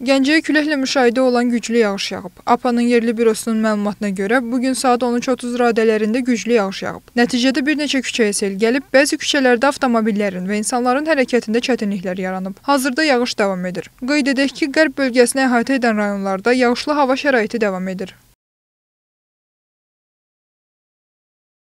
Gəncəyə küləklə müşahidə olan güclü yağış yağıb. APA'nın yerli bürosunun məlumatına görə bugün saat 13:30 radələrində güclü yağış yağıb. Nəticədə bir neçə küçəyə sel gəlib, bəzi küçələrdə avtomobillərin və insanların hərəkətində çətinliklər yaranıb. Hazırda yağış davam edir. Qeyd edək ki, qərb bölgəsinə əhatə edən rayonlarda yağışlı hava şəraiti davam edir.